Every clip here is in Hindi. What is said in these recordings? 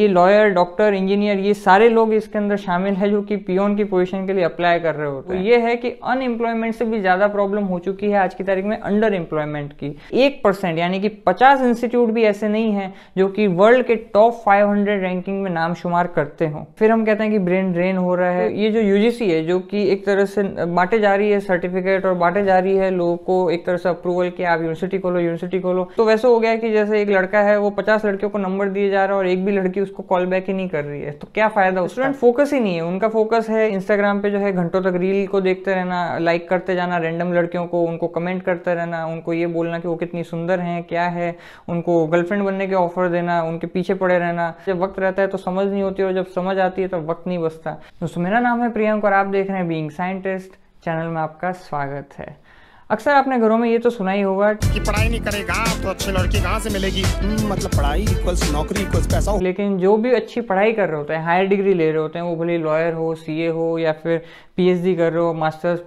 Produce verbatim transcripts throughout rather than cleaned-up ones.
ये लॉयर, डॉक्टर, इंजीनियर, ये सारे लोग इसके अंदर शामिल है जो कि पीओन की पोजीशन के लिए अप्लाई कर रहे होते हैं। तो ये है कि अनएम्प्लॉयमेंट से भी ज्यादा प्रॉब्लम हो चुकी है आज की तारीख में अंडर एम्प्लॉयमेंट की। एक परसेंट यानी कि पचास इंस्टीट्यूट भी ऐसे नहीं है जो कि वर्ल्ड के टॉप फाइव हंड्रेड रैंकिंग में नाम शुमार करते हो। फिर हम कहते हैं कि ब्रेन ड्रेन हो रहा है। तो ये जो यूजीसी है जो कि एक तरह से बांटे जा रही है सर्टिफिकेट और बांटे जा रही है लोगों को, एक तरह से अप्रूवल कि आप यूनिवर्सिटी खोलो यूनिवर्सिटी खोलो, तो वैसे हो गया कि जैसे एक लड़का है वो पचास लड़कियों को नंबर दिए जा रहा है और एक भी लड़की उसको कॉल बैक ही नहीं कर रही है, तो क्या फायदा। स्टूडेंट फोकस ही नहीं है, उनका फोकस है इंस्टाग्राम पे जो है घंटों तक रील को देखते रहना, लाइक करते जाना रैंडम लड़कियों को, उनको कमेंट करते रहना, उनको ये बोलना कि वो कितनी सुंदर है क्या है, उनको गर्लफ्रेंड बनने के ऑफर देना, उनके पीछे पड़े रहना। जब वक्त रहता है तो समझ नहीं होती और जब समझ आती है तो वक्त नहीं बचता। दोस्तों मेरा नाम है प्रियंक और आप देख रहे हैं बीइंग साइंटिस्ट, चैनल में आपका स्वागत है। अक्सर आपने घरों में ये तो सुना ही होगा कि पढ़ाई नहीं करेगा तो अच्छी लड़की कहाँ से मिलेगी, मतलब पढ़ाई इक्वल्स नौकरी इक्वल्स पैसा। लेकिन जो भी अच्छी पढ़ाई कर रहे होते हैं, हायर डिग्री ले रहे होते हैं, वो भले लॉयर हो, सीए हो या फिर पीएचडी कर रहे हो, मास्टर्स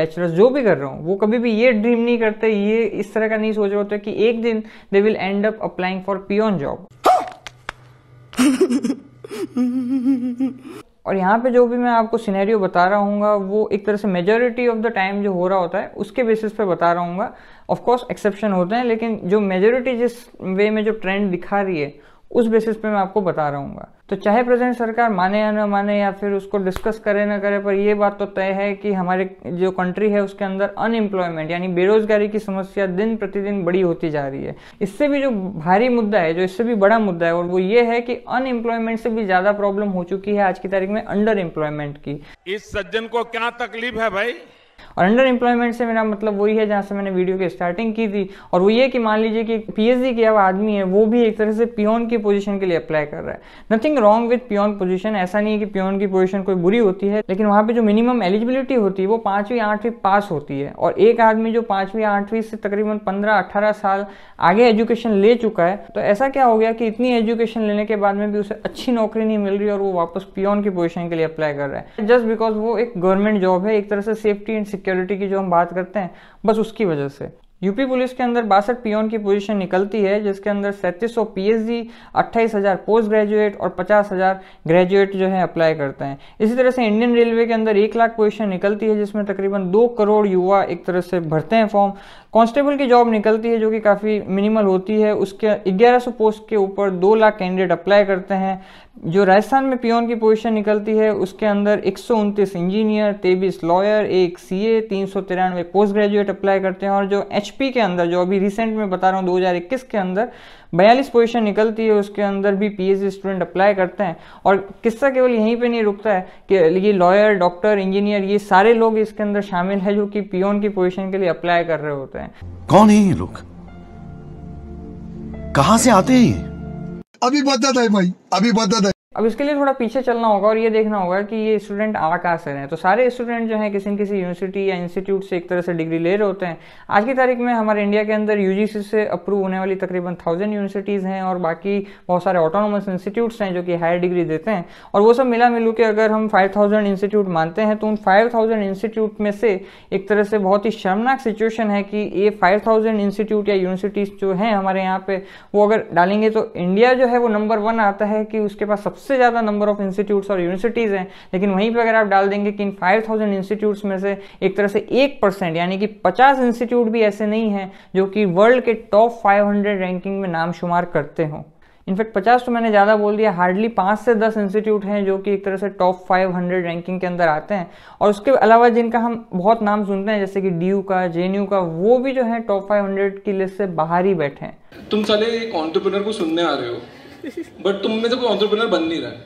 बैचलर्स जो भी कर रहे हो, वो कभी भी ये ड्रीम नहीं करते, ये इस तरह का नहीं सोच रहे होते कि एक दिन they will end up applying for peon job. और यहाँ पे जो भी मैं आपको सिनेरियो बता रहा हूँगा वो एक तरह से मेजॉरिटी ऑफ द टाइम जो हो रहा होता है उसके बेसिस पे बता रहा हूँगा। ऑफकोर्स एक्सेप्शन होते हैं, लेकिन जो मेजॉरिटी जिस वे में जो ट्रेंड दिखा रही है उस बेसिस पे मैं आपको बता रहा हूँगा। तो चाहे प्रेजेंट सरकार माने या ना माने या फिर उसको डिस्कस करे ना करे, पर यह बात तो तय है कि हमारे जो कंट्री है उसके अंदर अनएम्प्लॉयमेंट यानी बेरोजगारी की समस्या दिन प्रतिदिन बड़ी होती जा रही है। इससे भी जो भारी मुद्दा है, जो इससे भी बड़ा मुद्दा है, और वो ये है कि अनएम्प्लॉयमेंट से भी ज्यादा प्रॉब्लम हो चुकी है आज की तारीख में अंडर एम्प्लॉयमेंट की। इस सज्जन को क्या तकलीफ है भाई। और अंडर एम्प्लॉयमेंट से मेरा मतलब वही है जहाँ से मैंने वीडियो की स्टार्टिंग की थी, और वो ये कि मान लीजिए कि पीएचडी किया हुआ आदमी है वो भी एक तरह से पियोन की पोजीशन के लिए अप्लाई कर रहा है। Nothing wrong with peon position, ऐसा नहीं है कि पियोन की पोजीशन कोई बुरी होती है, लेकिन वहाँ पे जो मिनिमम एलिजिबिलिटी होती है वो पांचवी आठवीं पास होती है। और एक आदमी जो पांचवी आठवीं से तकरीबन पंद्रह अट्ठारह साल आगे एजुकेशन ले चुका है, तो ऐसा क्या हो गया कि इतनी एजुकेशन लेने के बाद में भी उसे अच्छी नौकरी नहीं मिल रही और वो वापस पियोन की पोजीशन के लिए अप्लाई कर रहा है, जस्ट बिकॉज वो एक गवर्नमेंट जॉब है, एक तरह से सेफ्टी एंड सिक्योरिटी की जो हम बात करते हैं बस उसकी वजह से। यूपी पुलिस के अंदर बासठ पीओन की पोजीशन निकलती है, जिसके अंदर सैंतीस सौ पीएचडी, अट्ठाईस हजार पोस्ट ग्रेजुएट और पचास हजार ग्रेजुएट जो है अप्लाई करते हैं। इसी तरह से इंडियन रेलवे के अंदर एक लाख पोजीशन निकलती है, जिसमें तकरीबन दो करोड़ युवा एक तरह से भरते हैं फॉर्म। कांस्टेबल की जॉब निकलती है जो कि काफ़ी मिनिमल होती है, उसके ग्यारह सौ पोस्ट के ऊपर दो लाख कैंडिडेट अप्लाई करते हैं। जो राजस्थान में पियोन की पोजीशन निकलती है उसके अंदर एक सौ उनतीस इंजीनियर, तेईस लॉयर, एक सीए, तीन सौ तिरानवे पोस्ट ग्रेजुएट अप्लाई करते हैं। और जो एचपी के अंदर जो अभी रिसेंट में बता रहा हूँ दो हज़ार इक्कीस के अंदर बयालीस पोजीशन निकलती है, उसके अंदर भी पीएचडी स्टूडेंट अप्लाई करते हैं। और किस्सा केवल यहीं पे नहीं रुकता है कि ये लॉयर, डॉक्टर, इंजीनियर, ये सारे लोग इसके अंदर शामिल है जो कि पियोन की पोजीशन के लिए अप्लाई कर रहे होते हैं। कौन है ये लोग, कहाँ से आते हैं? अभी बता है भाई, अभी बता है। अब इसके लिए थोड़ा पीछे चलना होगा और ये देखना होगा कि ये स्टूडेंट आ कहाँ से रहे हैं। तो सारे स्टूडेंट जो हैं किसी न किसी यूनिवर्सिटी या इंस्टीट्यूट से एक तरह से डिग्री ले रहे होते हैं। आज की तारीख में हमारे इंडिया के अंदर यूजीसी से अप्रूव होने वाली तकरीबन थाउजेंड यूनिवर्सिटीज़ हैं और बाकी बहुत सारे ऑटोनोमस इंस्टीट्यूट्स हैं जो कि हायर डिग्री देते हैं। और वो सब मिला मिलू के अगर हम फाइव थाउजेंड इंस्टीट्यूट मानते हैं तो उन फाइव थाउजेंड इंस्टीट्यूट में से एक तरह से बहुत ही शर्मनाक सिचुएशन है कि ये फाइव थाउजेंड इंस्टीट्यूट या यूनिवर्सिटीज़ जो हैं हमारे यहाँ पे, वो अगर डालेंगे तो इंडिया जो है वो नंबर वन आता है कि उसके पास सबसे ज्यादा नंबर ऑफ इंस्टीट्यूट्स और यूनिवर्सिटीज हैं। लेकिन वहीं पे अगर आप डाल देंगे कि इन पाँच हज़ार इंस्टीट्यूट्स में से एक तरह से एक परसेंट यानी कि पचास इंस्टीट्यूट भी ऐसे नहीं हैं जो कि वर्ल्ड के टॉप पाँच सौ रैंकिंग में नाम शुमार करते हों। इनफैक्ट पचास तो मैंने ज़्यादा बोल दिया, हार्डली पाँच से दस इंस्टीट्यूट हैं जो कि एक तरह से टॉप पाँच सौ रैंकिंग के अंदर आते हैं। और उसके अलावा जिनका हम बहुत नाम सुनते हैं जैसे कि डी यू का, जे एन यू का, वो भी जो है टॉप पाँच सौ की लिस्ट से बाहर ही बैठे हैं। तुम साले एक एंटरप्रेन्योर को सुनने आ रहे हो बट तुम में से कोई एंटरप्रेन्योर बन नहीं रहा है,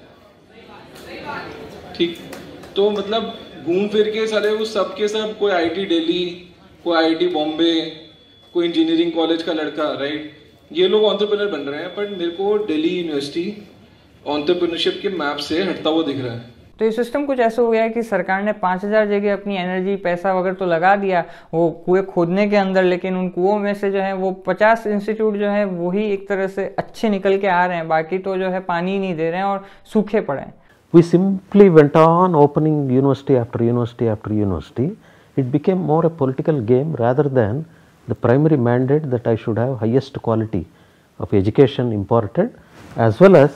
ठीक। तो मतलब घूम फिर के सारे उस सब के सब कोई आईआईटी दिल्ली, कोई आईआईटी बॉम्बे, कोई इंजीनियरिंग कॉलेज का लड़का, राइट, ये लोग एंटरप्रेन्योर बन रहे हैं। बट मेरे को दिल्ली यूनिवर्सिटी एंटरप्रेन्योरशिप के मैप से हटता हुआ दिख रहा है। तो ये सिस्टम कुछ ऐसा हो गया है कि सरकार ने पाँच हज़ार जगह अपनी एनर्जी, पैसा वगैरह तो लगा दिया वो कुएं खोदने के अंदर, लेकिन उन कुओं में से जो है वो पचास इंस्टीट्यूट जो है वही एक तरह से अच्छे निकल के आ रहे हैं, बाकी तो जो है पानी नहीं दे रहे हैं और सूखे पड़े हैं। We simply went on opening university after university after university. It became more a political game rather than the primary mandate that I should have highest quality of education imported as well as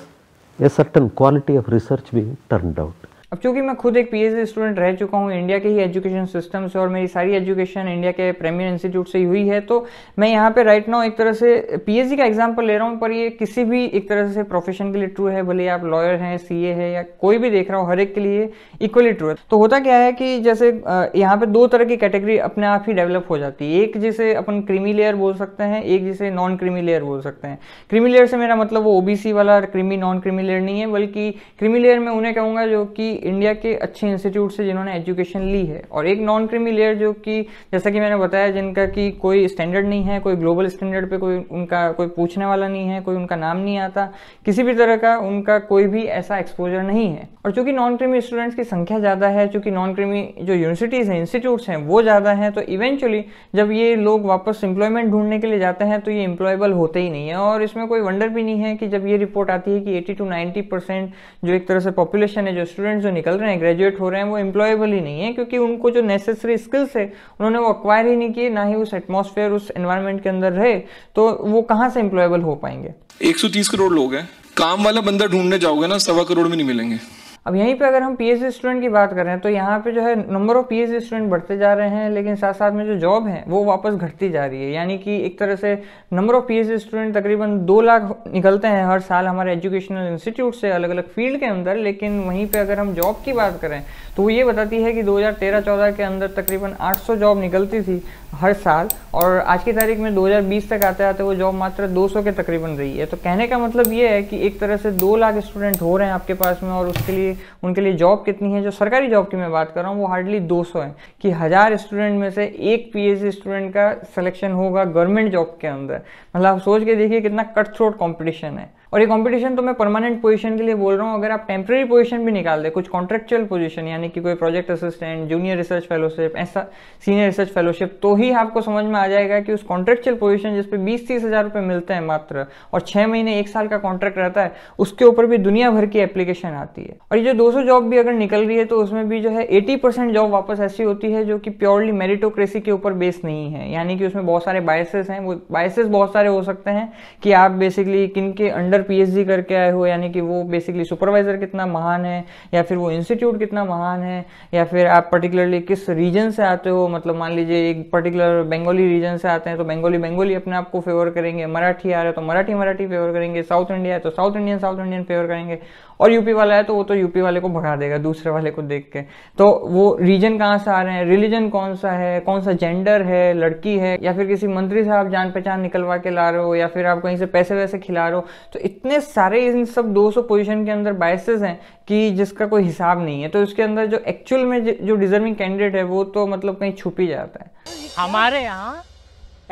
a certain quantity of research being turned out. अब चूँकि मैं खुद एक पीएचडी स्टूडेंट रह चुका हूँ इंडिया के ही एजुकेशन सिस्टम से और मेरी सारी एजुकेशन इंडिया के प्रीमियर इंस्टीट्यूट से ही हुई है, तो मैं यहाँ पे राइट नाउ एक तरह से पीएचडी का एग्जांपल ले रहा हूँ, पर ये किसी भी एक तरह से प्रोफेशन के लिए ट्रू है, भले आप लॉयर हैं, सीए है या कोई भी देख रहा हो, हर एक के लिए इक्वली ट्रू है। तो होता क्या है कि जैसे यहाँ पर दो तरह की कैटेगरी अपने आप ही डेवलप हो जाती है, एक जिसे अपन क्रीमी लेयर बोल सकते हैं, एक जिसे नॉन क्रीमी लेयर बोल सकते हैं। क्रीमी लेयर से मेरा मतलब वो ओबीसी वाला क्रीमी नॉन क्रीमी लेयर नहीं है, बल्कि क्रीमी लेयर में उन्हें कहूँगा जो कि इंडिया के अच्छे इंस्टीट्यूट से जिन्होंने एजुकेशन ली है, और एक नॉन क्रीमी लेयर जो कि जैसा कि मैंने बताया जिनका कि कोई स्टैंडर्ड नहीं है, कोई ग्लोबल स्टैंडर्ड पे कोई उनका कोई पूछने वाला नहीं है, कोई उनका नाम नहीं आता, किसी भी तरह का उनका कोई भी ऐसा एक्सपोजर नहीं है। और चूंकि नॉन क्रीमी स्टूडेंट्स की संख्या ज़्यादा है, चूंकि नॉन क्रीमी जो यूनिवर्सिटीज़ हैं, इंस्टीट्यूट्स हैं वो ज़्यादा हैं, तो इवेंचुअली जब ये लोग वापस एम्प्लॉयमेंट ढूंढने के लिए जाते हैं तो ये एम्प्लॉयबल होते ही नहीं है। और इसमें कोई वंडर भी नहीं है कि जब ये रिपोर्ट आती है कि एटी टू नाइन्टी परसेंट जो एक तरह से पॉपुलेशन है, जो स्टूडेंट्स जो निकल रहे हैं, ग्रेजुएट हो रहे हैं, वो एम्प्लॉयबल ही नहीं है, क्योंकि उनको जो नेसेसरी स्किल्स है उन्होंने वो अक्वायर ही नहीं किए, ना ही उस एटमॉस्फेयर उस एनवायरनमेंट के अंदर रहे, तो वो कहाँ से एम्प्लॉयबल हो पाएंगे। एक सौ तीस करोड़ लोग हैं, काम वाला बंदा ढूंढने जाओगे ना सवा करोड़ में नहीं मिलेंगे। अब यहीं पे अगर हम पीएचडी स्टूडेंट की बात कर रहे हैं तो यहाँ पे जो है नंबर ऑफ पीएचडी स्टूडेंट बढ़ते जा रहे हैं, लेकिन साथ साथ में जो जॉब है वो वापस घटती जा रही है। यानी कि एक तरह से नंबर ऑफ पीएचडी स्टूडेंट तकरीबन दो लाख निकलते हैं हर साल हमारे एजुकेशनल इंस्टीट्यूट से अलग अलग फील्ड के अंदर, लेकिन वहीं पर अगर हम जॉब की बात करें तो वो ये बताती है कि दो हज़ार तेरह चौदह के अंदर तकरीबन आठ सौ जॉब निकलती थी हर साल, और आज की तारीख में दो हज़ार बीस तक आते आते वो जॉब मात्र दो सौ के तकरीबन रही है। तो कहने का मतलब ये है कि एक तरह से दो लाख स्टूडेंट हो रहे हैं आपके पास में, और उसके लिए उनके लिए जॉब कितनी है, जो सरकारी जॉब की मैं बात कर रहा हूँ वो हार्डली दो सौ है, कि हजार स्टूडेंट में से एक पीएचडी स्टूडेंट का सिलेक्शन होगा गवर्नमेंट जॉब के अंदर। मतलब आप सोच के देखिए कितना कट थ्रोट कॉम्पिटिशन है। और ये कंपटीशन तो मैं परमानेंट पोजीशन के लिए बोल रहा हूँ, अगर आप टेम्प्रेरी पोजीशन भी निकाल दे, कुछ कॉन्ट्रेक्चुअल पोजीशन यानी कि कोई project assistant, junior research fellowship, ऐसा सीनियर रिसर्च फेलोशिप, तो ही आपको समझ में आ जाएगा कि उस कॉन्ट्रेक्चुअल पोजीशन जिसपे बीस तीस हजार रुपये मिलते हैं मात्र, और छः महीने एक साल का कॉन्ट्रैक्ट रहता है, उसके ऊपर भी दुनिया भर की एप्लीकेशन आती है। और ये जो दो सौ जॉब भी अगर निकल रही है तो उसमें भी जो है एटी परसेंट जॉब वापस ऐसी होती है जो कि प्योरली मेरिटोक्रेसी के ऊपर बेस नहीं है, यानी कि उसमें बहुत सारे बायसेस हैं। वो बायसेस बहुत सारे हो सकते हैं कि आप बेसिकली किन के अंडर पीएचडी करके आए हो, यानी कि वो बेसिकली सुपरवाइजर कितना महान है, या फिर वो इंस्टीट्यूट कितना महान है, या फिर आप पर्टिकुलरली किस रीजन से आते हो। मतलब मान लीजिए एक पर्टिकुलर बंगाली रीजन से आते हैं तो बंगाली बंगाली अपने आप को फेवर करेंगे, मराठी आ रहे तो मराठी मराठी फेवर करेंगे, साउथ इंडिया है तो South Indian South Indian favour करेंगे, और यूपी वाला है तो वो तो यूपी वाले को भगा देगा दूसरे वाले को देख के। तो वो रीजन कहाँ से आ रहे हैं, रिलीजन कौन सा है, कौन सा जेंडर है, लड़की है, या फिर किसी मंत्री से आप जान पहचान निकलवा के ला रहे हो, या फिर आप कहीं से पैसे वैसे खिला रहे हो। तो इतने सारे इन सब दो सौ पोजीशन के अंदर बायसेस हैं कि जिसका कोई हिसाब नहीं है। तो इसके अंदर जो एक्चुअल में जो डिजर्विंग कैंडिडेट है वो तो मतलब कहीं छुप ही जाता है। हमारे यहाँ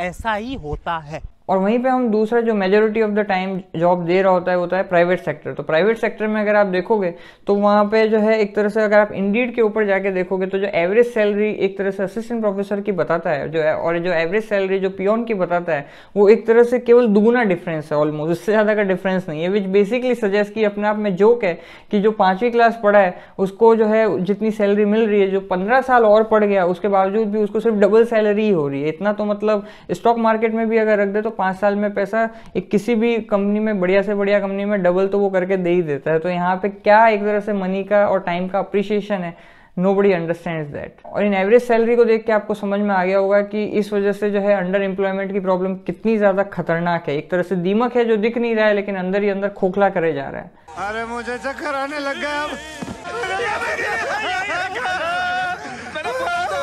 ऐसा ही होता है। और वहीं पे हम दूसरा जो majority of the time job दे रहा होता है वो होता है प्राइवेट सेक्टर। तो प्राइवेट सेक्टर में अगर आप देखोगे तो वहाँ पे जो है एक तरह से अगर आप इंडीड के ऊपर जाके देखोगे तो जो एवरेज सैलरी एक तरह से असिस्टेंट प्रोफेसर की बताता है जो है, और जो एवरेज सैलरी जो पियोन की बताता है वो एक तरह से केवल दुगुना डिफरेंस है, ऑलमोस्ट उससे ज़्यादा का डिफरेंस नहीं है। विच बेसिकली सजेस्ट की अपने आप में जोक है कि जो पाँचवीं क्लास पढ़ा है उसको जो है जितनी सैलरी मिल रही है, जो पंद्रह साल और पढ़ गया उसके बावजूद भी उसको सिर्फ डबल सैलरी हो रही है। इतना तो मतलब स्टॉक मार्केट में भी अगर रख दे तो पाँच साल में पैसा एक किसी भी कंपनी में, बढ़िया से बढ़िया कंपनी में डबल तो वो करके दे ही देता है। तो यहाँ पे क्या एक तरह से मनी का और टाइम का अप्रिशिएशन है, नोबडी अंडरस्टैंड्स दैट। और इन एवरेज सैलरी को देख के आपको समझ में आ गया होगा कि इस वजह से जो है अंडर एम्प्लॉयमेंट की प्रॉब्लम कितनी ज़्यादा खतरनाक है। एक तरह से दीमक है जो दिख नहीं रहा है लेकिन अंदर ही अंदर खोखला करे जा रहा है। अरे मुझे चक्कर आने लग गया।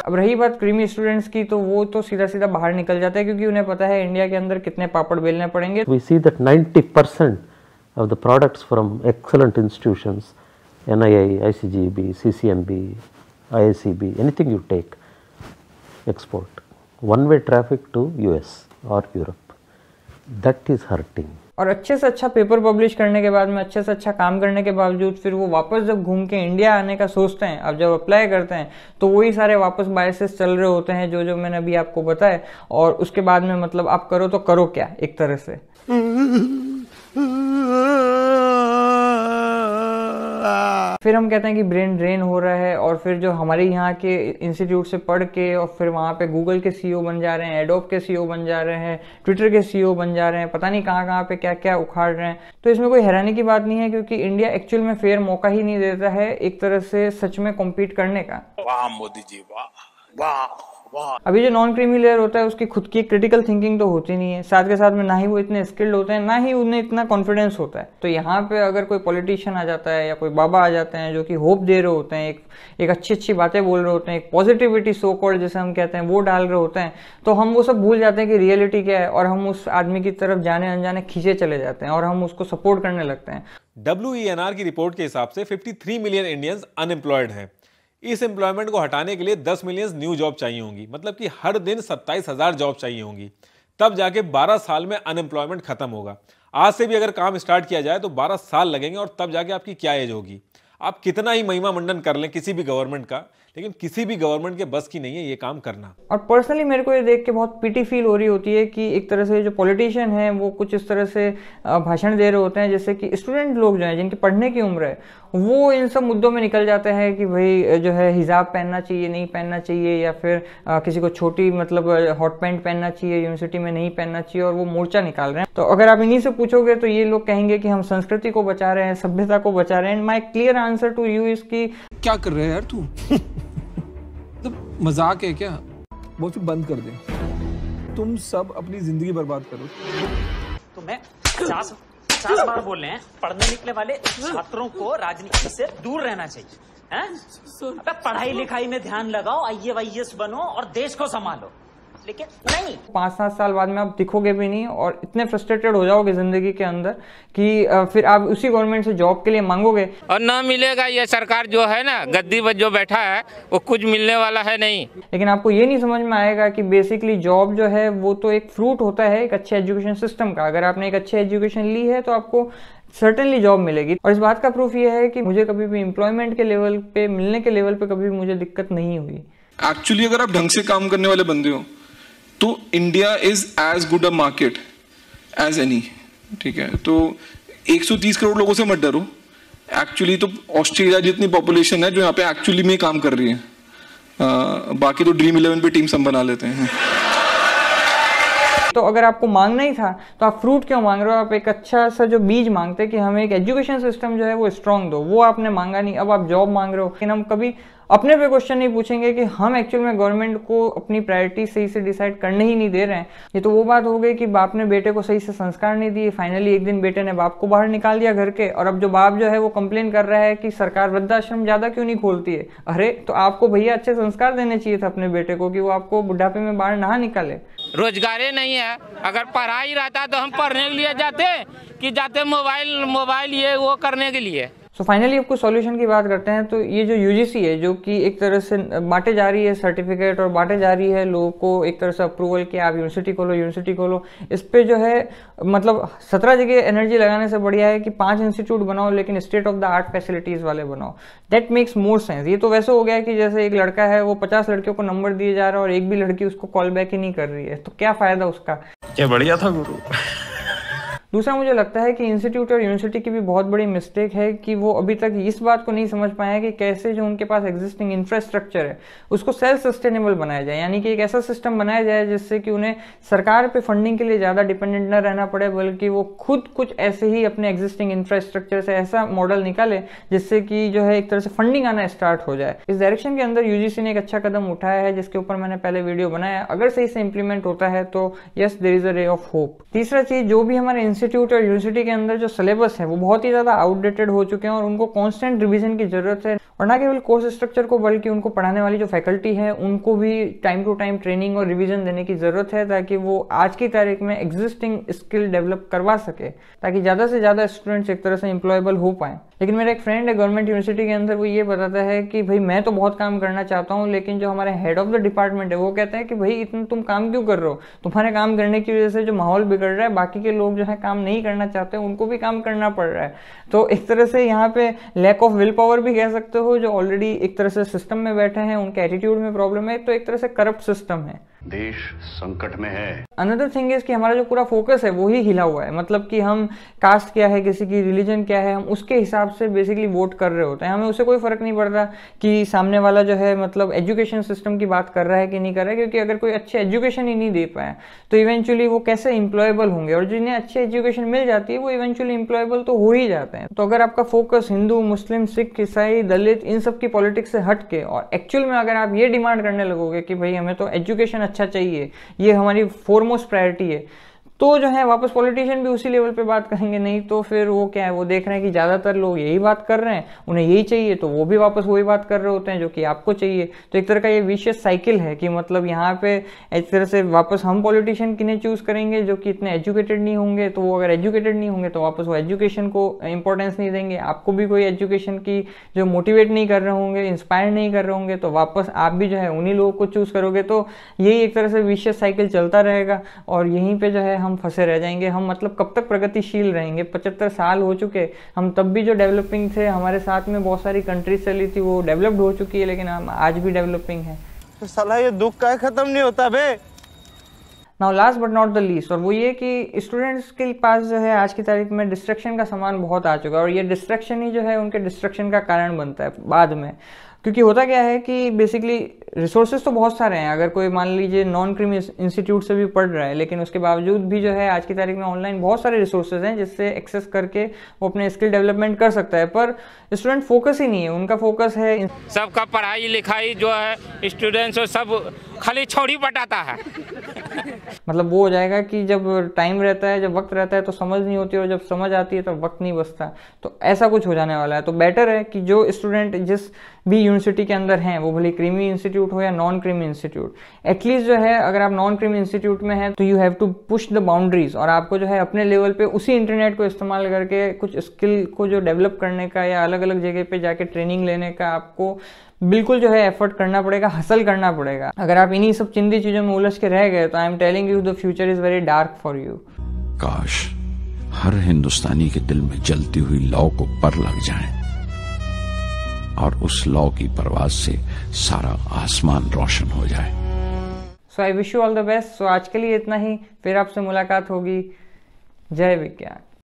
अब रही बात क्रीमी स्टूडेंट्स की, तो वो तो सीधा सीधा बाहर निकल जाते हैं क्योंकि उन्हें पता है इंडिया के अंदर कितने पापड़ बेलने पड़ेंगे। We see that ninety percent of the products from excellent institutions, N I I, I C G B, C C M B, I I C B, anything you take, export one way traffic to U S और यूरोप, दैट इज हर्टिंग। और अच्छे से अच्छा पेपर पब्लिश करने के बाद में, अच्छे से अच्छा काम करने के बावजूद फिर वो वापस जब घूम के इंडिया आने का सोचते हैं, अब जब अप्लाई करते हैं तो वही सारे वापस बायसेस चल रहे होते हैं जो जो मैंने अभी आपको बताया। और उसके बाद में मतलब आप करो तो करो क्या एक तरह से। फिर हम कहते हैं कि ब्रेन ड्रेन हो रहा है, और फिर जो हमारे यहाँ के इंस्टीट्यूट से पढ़ के और फिर वहाँ पे गूगल के सीईओ बन जा रहे हैं, एडोब के सीईओ बन जा रहे हैं, ट्विटर के सीईओ बन जा रहे हैं, पता नहीं कहाँ कहाँ पे क्या क्या उखाड़ रहे हैं। तो इसमें कोई हैरानी की बात नहीं है, क्योंकि इंडिया एक्चुअल में फेयर मौका ही नहीं देता है एक तरह से सच में कॉम्पीट करने का। वाह मोदी जी, वाह वाह। अभी जो नॉन क्रीमी लेयर होता है उसकी खुद की क्रिटिकल थिंकिंग तो होती नहीं है, साथ के साथ में ना ही वो इतने स्किल्ड होते हैं, ना ही उन्हें इतना कॉन्फिडेंस होता है। तो यहाँ पे अगर कोई पॉलिटिशियन आ जाता है या कोई बाबा आ जाते हैं जो कि होप दे रहे होते हैं, एक एक अच्छी अच्छी बातें बोल रहे होते हैं, एक पॉजिटिविटी सो कॉल्ड जैसे हम कहते हैं वो डाल रहे होते हैं, तो हम वो सब भूल जाते हैं कि रियलिटी क्या है, और हम उस आदमी की तरफ जाने अनजाने खींचे चले जाते हैं और हम उसको सपोर्ट करने लगते हैं। डब्ल्यू ई एन आर की रिपोर्ट के हिसाब से तिरेपन मिलियन इंडियंस अनएम्प्लॉयड हैं। इस एम्प्लॉयमेंट को हटाने के लिए दस मिलियन न्यू जॉब चाहिए होंगी, मतलब कि हर दिन सत्ताईस हज़ार जॉब चाहिए होंगी, तब जाके बारह साल में अनएम्प्लॉयमेंट खत्म होगा। आज से भी अगर काम स्टार्ट किया जाए तो बारह साल लगेंगे और तब जाके आपकी क्या एज होगी। आप कितना ही महिमा मंडन कर लें किसी भी गवर्नमेंट का, लेकिन किसी भी गवर्नमेंट के बस की नहीं है ये काम करना। और पर्सनली मेरे को ये देख के बहुत पीटी फील हो रही होती है कि एक तरह से जो पॉलिटिशियन हैं वो कुछ इस तरह से भाषण दे रहे होते हैं जैसे कि स्टूडेंट लोग जो हैं जिनकी पढ़ने की उम्र है वो इन सब मुद्दों में निकल जाते हैं कि भाई जो है हिजाब पहनना चाहिए नहीं पहनना चाहिए, या फिर आ, किसी को छोटी मतलब हॉट पैंट पहनना चाहिए, यूनिवर्सिटी में नहीं पहनना चाहिए, और वो मोर्चा निकाल रहे हैं। तो अगर आप इन्हीं से पूछोगे तो ये लोग कहेंगे कि हम संस्कृति को बचा रहे हैं, सभ्यता को बचा रहे हैं। And my clear answer to you is कि क्या कर रहे हैं यार तू, मजाक है क्या, वो चुप बंद कर दे, तुम सब अपनी जिंदगी बर्बाद करो। तुम्हें पचास पचास बार बोल रहे हैं पढ़ने निकले वाले छात्रों को राजनीति से दूर रहना चाहिए, हैं? पढ़ाई लिखाई में ध्यान लगाओ, आई ए एस बनो और देश को संभालो, लेकिन नहीं। पाँच सात साल बाद में आप दिखोगे भी नहीं और इतने फ्रस्ट्रेटेड हो जाओगे जिंदगी के अंदर कि फिर आप उसी गवर्नमेंट से जॉब के लिए मांगोगे और ना मिलेगा। ये सरकार जो है ना गद्दी पर जो बैठा है वो कुछ मिलने वाला है नहीं। लेकिन आपको ये नहीं समझ में आएगा कि बेसिकली जॉब जो है वो तो एक फ्रूट होता है एक अच्छे एजुकेशन सिस्टम का। अगर आपने एक अच्छी एजुकेशन ली है तो आपको सर्टेनली जॉब मिलेगी। और इस बात का प्रूफ ये है कि मुझे कभी भी एम्प्लॉयमेंट के लेवल पे, मिलने के लेवल पे कभी भी मुझे दिक्कत नहीं हुई। एक्चुअली अगर आप ढंग से काम करने वाले बंदे हो तो India is as good a market as any, ठीक है? तो एक सौ तीस करोड़ लोगों से मत डरो। एक्चुअली तो ऑस्ट्रेलिया जितनी पॉपुलेशन है जो यहाँ पे एक्चुअली में काम कर रही है, आ, बाकी तो ड्रीम इलेवन पे टीम सब बना लेते हैं। तो अगर आपको मांगना ही था तो आप फ्रूट क्यों मांग रहे हो? आप एक अच्छा सा जो बीज मांगते कि हमें एक एजुकेशन सिस्टम जो है वो स्ट्रांग दो, वो आपने मांगा नहीं, अब आप जॉब मांग रहे हो। लेकिन हम कभी अपने पे क्वेश्चन नहीं पूछेंगे कि हम एक्चुअल में गवर्नमेंट को अपनी प्रायोरिटी सही से डिसाइड करने ही नहीं दे रहे हैं। ये तो वो बात हो गई कि बाप ने बेटे को सही से संस्कार नहीं दिए, फाइनली एक दिन बेटे ने बाप को बाहर निकाल दिया घर के, और अब जो बाप जो है वो कंप्लेन कर रहा है कि सरकार वृद्धाश्रम ज्यादा क्यों नहीं खोलती है। अरे तो आपको भैया अच्छे संस्कार देने चाहिए था अपने बेटे को कि वो आपको बुढ़ापे में बाहर ना निकाले। रोजगार ही नहीं है, अगर पढ़ाई रहता तो हम पढ़ने के लिए जाते कि जाते मोबाइल मोबाइल ये वो करने के लिए। सो फाइनली आपको सॉल्यूशन की बात करते हैं। तो ये जो यू जी सी है जो कि एक तरह से बांटे जा रही है सर्टिफिकेट और बांटे जा रही है लोगों को एक तरह से अप्रूवल कि आप यूनिवर्सिटी खोलो यूनिवर्सिटी खोलो, इस पे जो है मतलब सत्रह जगह एनर्जी लगाने से बढ़िया है कि पांच इंस्टीट्यूट बनाओ लेकिन state of the art facilities वाले बनाओ। That makes more sense. ये तो वैसे हो गया कि जैसे एक लड़का है वो पचास लड़कियों को नंबर दिए जा रहा है और एक भी लड़की उसको कॉल बैक ही नहीं कर रही है, तो क्या फ़ायदा उसका? क्या बढ़िया था गुरु। दूसरा मुझे लगता है कि इंस्टीट्यूट और यूनिवर्सिटी की भी बहुत बड़ी मिस्टेक है कि वो अभी तक इस बात को नहीं समझ पाए हैं कि कैसे जो उनके पास एग्जिस्टिंग इंफ्रास्ट्रक्चर है उसको सेल्फ सस्टेनेबल बनाया जाए, यानी कि एक ऐसा सिस्टम बनाया जाए जिससे कि उन्हें सरकार पे फंडिंग के लिए ज़्यादा डिपेंडेंट न रहना पड़े, बल्कि वो खुद कुछ ऐसे ही अपने एग्जिस्टिंग इंफ्रास्ट्रक्चर से ऐसा मॉडल निकाले जिससे कि जो है एक तरह से फंडिंग आना स्टार्ट हो जाए। इस डायरेक्शन के अंदर यू जी सी ने एक अच्छा कदम उठाया है जिसके ऊपर मैंने पहले वीडियो बनाया। अगर सही से इंप्लीमेंट होता है तो yes there is a ray of hope. तीसरा चीज़, जो भी हमारे इंस्टीट्यूट और यूनिवर्सिटी के अंदर जो सिलेबस है वो बहुत ही ज़्यादा आउटडेटेड हो चुके हैं और उनको कांस्टेंट रिवीजन की जरूरत है, और ना केवल कोर्स स्ट्रक्चर को बल्कि उनको पढ़ाने वाली जो फैकल्टी है उनको भी टाइम टू टाइम ट्रेनिंग और रिवीजन देने की ज़रूरत है ताकि वो आज की तारीख में एग्जिस्टिंग स्किल डेवलप करवा सके, ताकि ज़्यादा से ज़्यादा स्टूडेंट्स एक तरह से एम्प्लॉयबल हो पाएँ। लेकिन मेरा एक फ्रेंड है गवर्नमेंट यूनिवर्सिटी के अंदर, वो ये बताता है कि भाई मैं तो बहुत काम करना चाहता हूँ, लेकिन जो हमारे हेड ऑफ द डिपार्टमेंट है वो कहते हैं कि भाई इतना तुम काम क्यों कर रहे हो, तुम्हारे काम करने की वजह से जो माहौल बिगड़ रहा है, बाकी के लोग जो है काम नहीं करना चाहते उनको भी काम करना पड़ रहा है। तो एक तरह से यहाँ पे लैक ऑफ विल पावर भी कह सकते हो, जो ऑलरेडी एक तरह से सिस्टम में बैठे हैं उनके एटीट्यूड में प्रॉब्लम है, तो एक तरह से करप्ट सिस्टम है। देश संकट में है। अनदर थिंग इज कि हमारा जो पूरा फोकस है वो ही हिला हुआ है, मतलब कि हम कास्ट क्या है, किसी की रिलीजन क्या है, हम उसके हिसाब से बेसिकली वोट कर रहे होते हैं। हमें उससे कोई फर्क नहीं पड़ता कि सामने वाला जो है मतलब एजुकेशन सिस्टम की बात कर रहा है कि नहीं कर रहा है, क्योंकि अगर कोई अच्छे एजुकेशन ही नहीं दे पाए तो इवेंचुअली वो कैसे इंप्लॉयबल होंगे, और जिन्हें अच्छी एजुकेशन मिल जाती है वो इवेंचुअली इंप्लॉयबल तो हो ही जाते हैं। तो अगर आपका फोकस हिंदू, मुस्लिम, सिख, ईसाई, दलित इन सब की पॉलिटिक्स से हट के और एक्चुअल में अगर आप ये डिमांड करने लगोगे कि भाई हमें तो एजुकेशन अच्छा चाहिए, ये हमारी फोरमोस्ट प्रायोरिटी है, तो जो है वापस पॉलिटिशियन भी उसी लेवल पे बात करेंगे। नहीं तो फिर वो क्या है, वो देख रहे हैं कि ज़्यादातर लोग यही बात कर रहे हैं, उन्हें यही चाहिए, तो वो भी वापस वही बात कर रहे होते हैं जो कि आपको चाहिए। तो एक तरह का ये विशेष साइकिल है कि मतलब यहाँ पे एक तरह से वापस हम पॉलिटिशियन किन्हें चूज़ करेंगे जो कि इतने एजुकेटेड नहीं होंगे, तो वो अगर एजुकेटेड नहीं होंगे तो वापस वो एजुकेशन को इंपॉर्टेंस नहीं देंगे, आपको भी कोई एजुकेशन की जो मोटिवेट नहीं कर रहे होंगे, इंस्पायर नहीं कर रहे होंगे, तो वापस आप भी जो है उन्हीं लोगों को चूज़ करोगे। तो यही एक तरह से विशेष साइकिल चलता रहेगा और यहीं पर जो है हम फंसे रह जाएंगे। हम मतलब कब तक प्रगतिशील रहेंगे, पचहत्तर साल हो चुके, हम तब भी जो डेवलपिंग थे, हमारे साथ में बहुत सारी कंट्रीज चली थी, वो डेवलप्ड हो चुकी है, लेकिन हम आज भी डेवलपिंग है। तो साला ये दुख का खत्म नहीं होता बे। Now last but not the least, और वो ये कि स्टूडेंट्स के पास जो है आज की तारीख में डिस्ट्रैक्शन का सामान बहुत आ चुका है, और ये डिस्ट्रैक्शन ही जो है उनके डिस्ट्रैक्शन का कारण बनता है बाद में। क्योंकि होता क्या है कि बेसिकली रिसोर्सेज तो बहुत सारे हैं, अगर कोई मान लीजिए नॉन क्रीम इंस्टीट्यूट से भी पढ़ रहा है, लेकिन उसके बावजूद भी जो है आज की तारीख में ऑनलाइन बहुत सारे रिसोर्सेज हैं जिससे एक्सेस करके वो अपने स्किल डेवलपमेंट कर सकता है, पर स्टूडेंट फोकस ही नहीं है, उनका फोकस है सबका पढ़ाई लिखाई जो है स्टूडेंट्स और सब खाली छोड़ी बटाता है। मतलब वो हो जाएगा कि जब टाइम रहता है, जब वक्त रहता है तो समझ नहीं होती, और जब समझ आती है तो वक्त नहीं बचता, तो ऐसा कुछ हो जाने वाला है। तो बेटर है कि जो स्टूडेंट जिस भी यूनिवर्सिटी के अंदर हैं, वो भले क्रीमी इंस्टीट्यूट हो या नॉन क्रीमी इंस्टीट्यूट, एटलीस्ट जो है अगर आप नॉन क्रीमी इंस्टीट्यूट में हैं तो you have to push the boundaries, और आपको जो है अपने लेवल पे उसी इंटरनेट को इस्तेमाल करके कुछ स्किल को जो डेवलप करने का या अलग अलग जगह पे जाके ट्रेनिंग लेने का आपको बिल्कुल जो है एफर्ट करना पड़ेगा, हसल करना पड़ेगा। अगर आप इन्हीं सब चिंदी चीज़ों में उलझ के रह गए तो I am telling you the future is very dark for you. काश हर हिंदुस्तानी के दिल में जलती हुई लौ को पर लग जाए और उस लौ की परवाज से सारा आसमान रोशन हो जाए। So I wish you all the best. So आज के लिए इतना ही, फिर आपसे मुलाकात होगी। जय विज्ञान।